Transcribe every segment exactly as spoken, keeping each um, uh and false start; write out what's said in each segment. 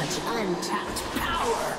much untapped power!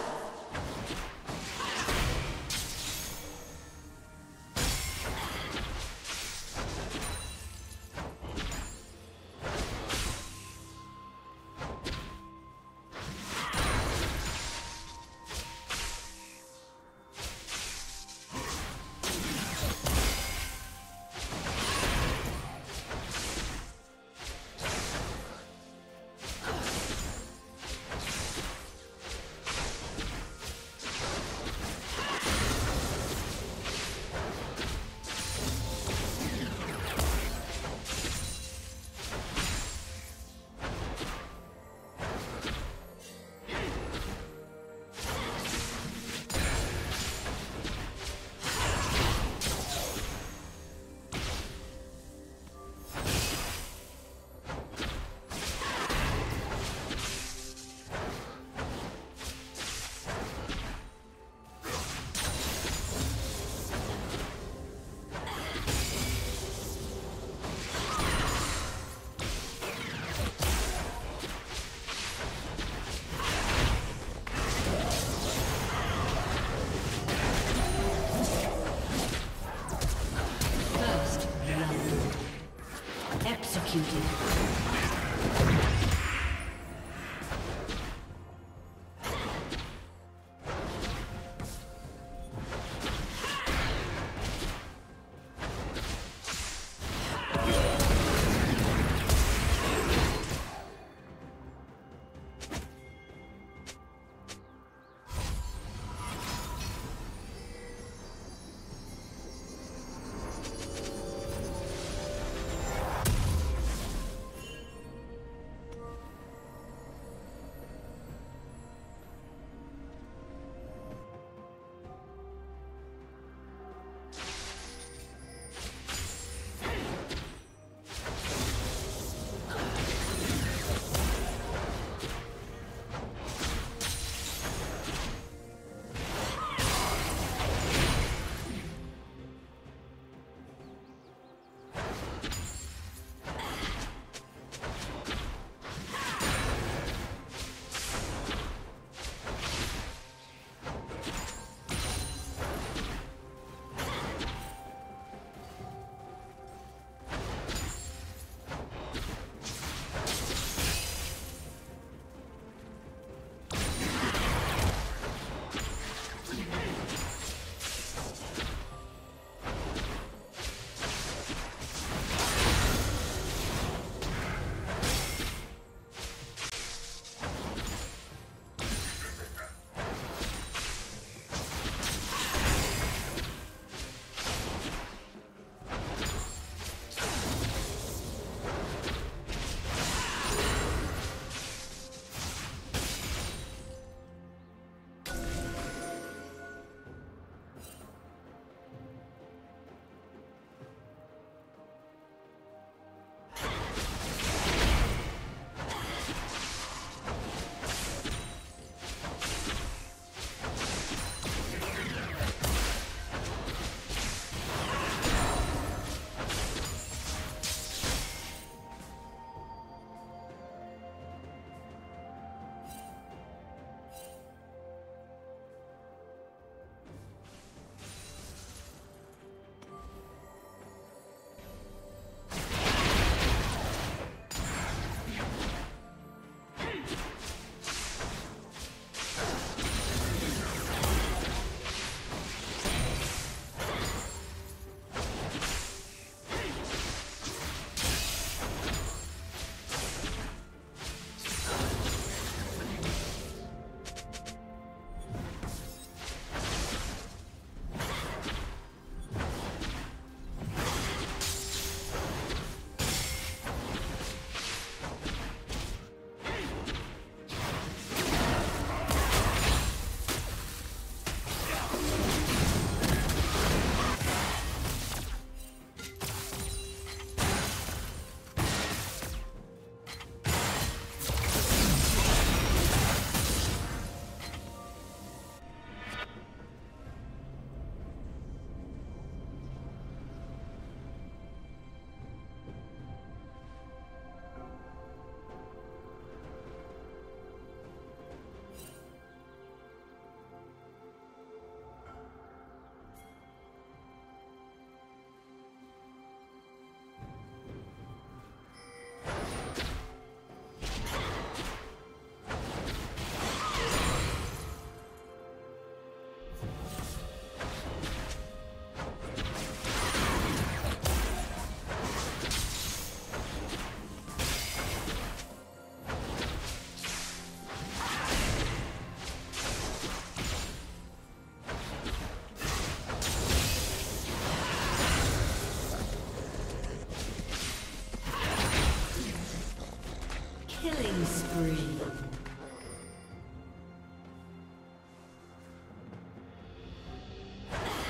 Killing spree.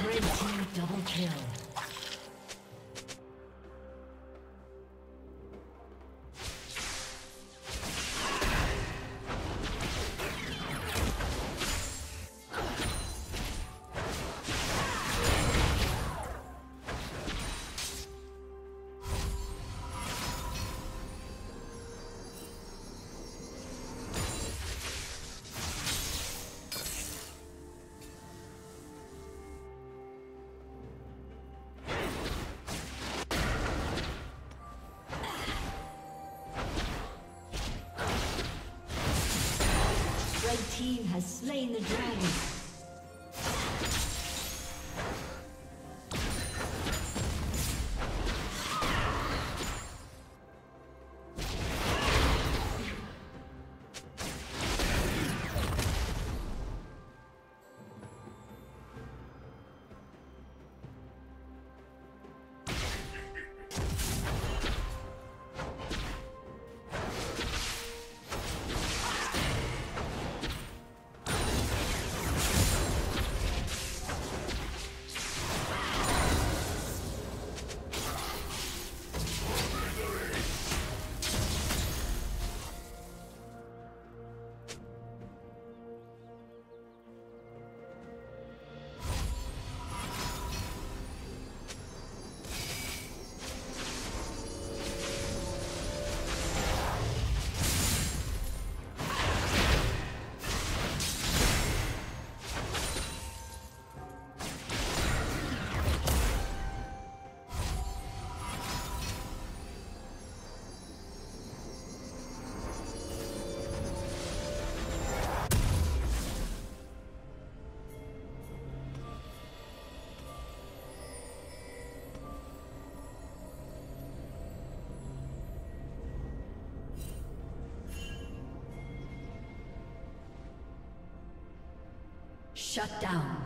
Red team double kill. The team has slain the dragon. Shut down.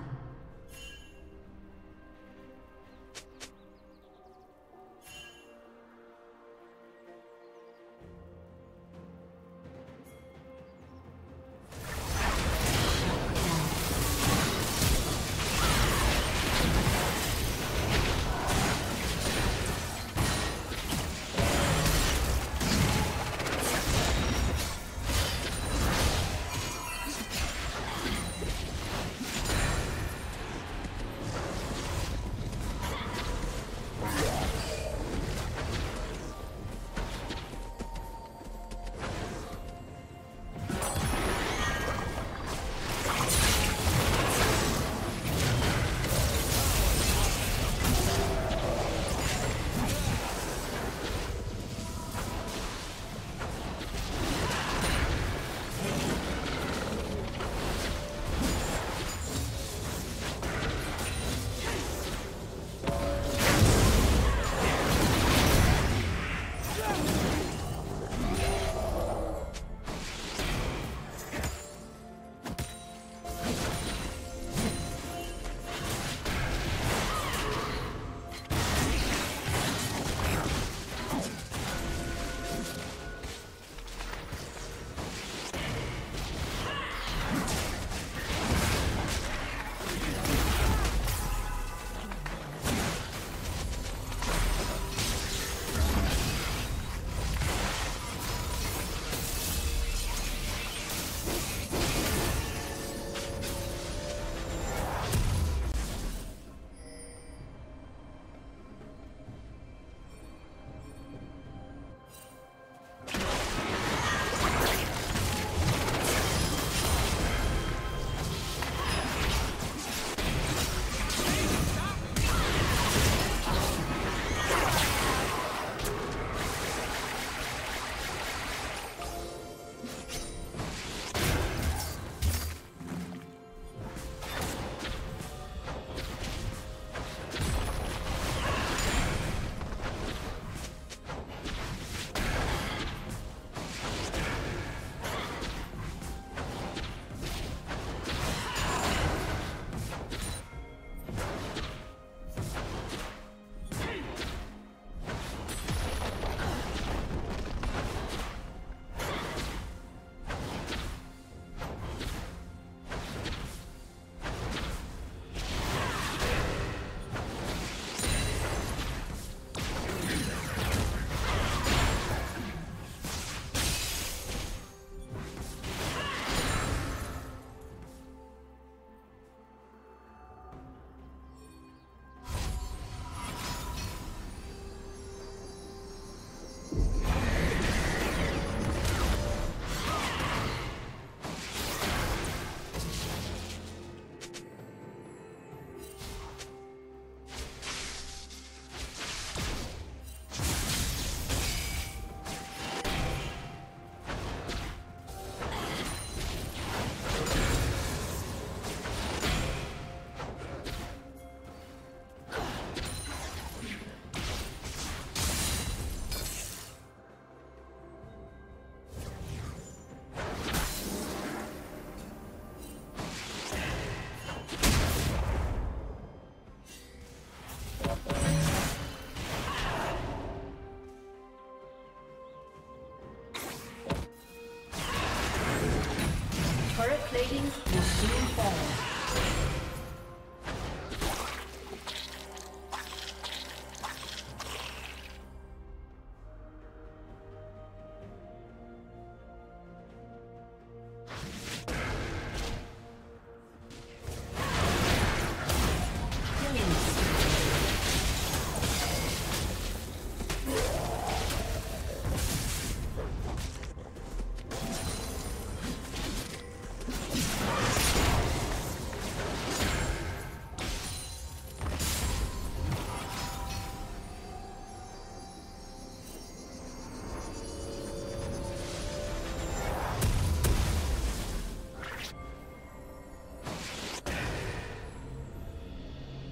plating will soon fall.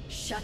Shut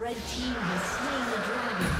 Red team has slain the dragon.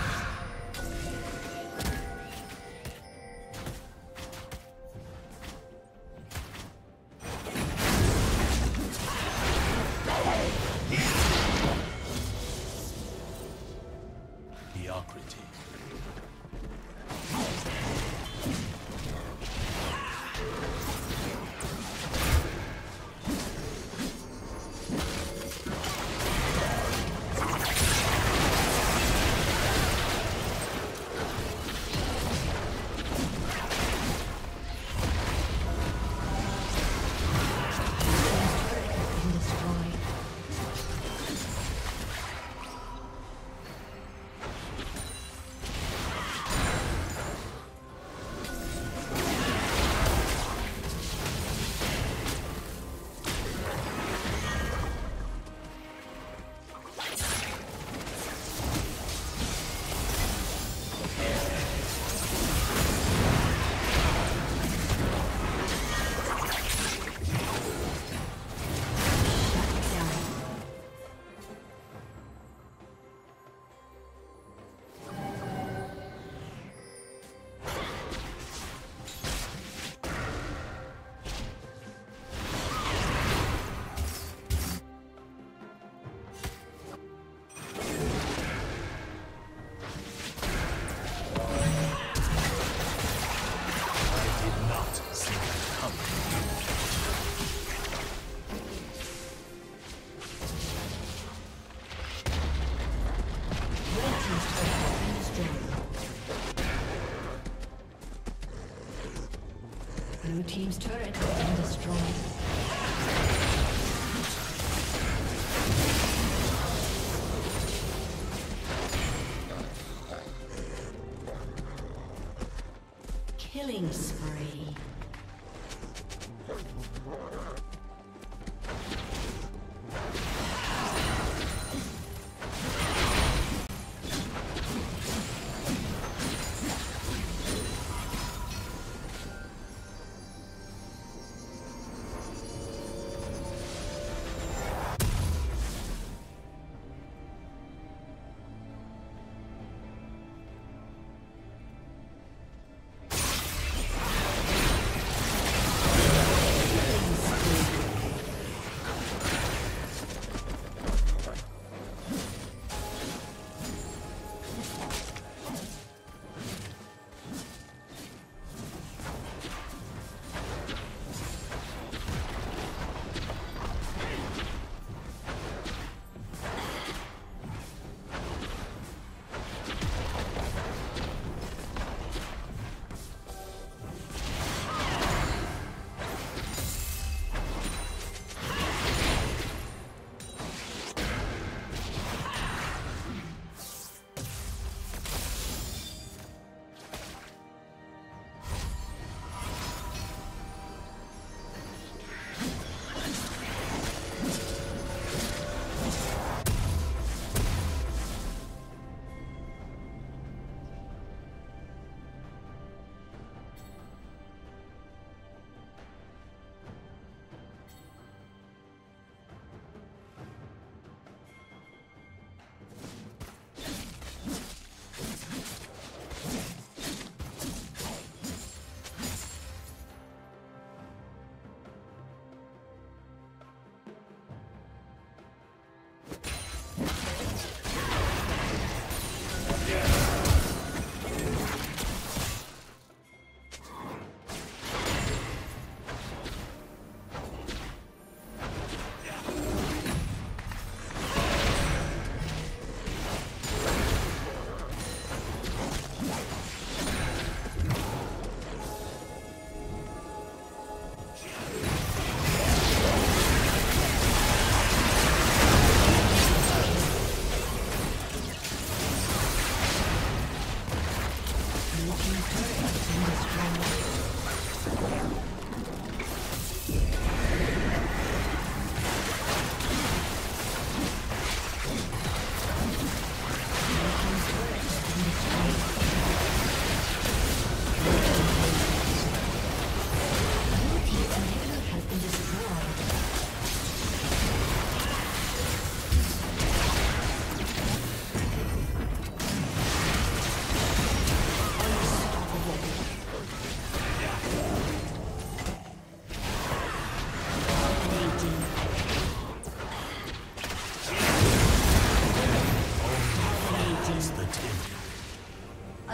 Blue team's turret has been destroyed.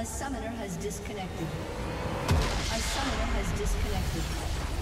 A summoner has disconnected. A summoner has disconnected.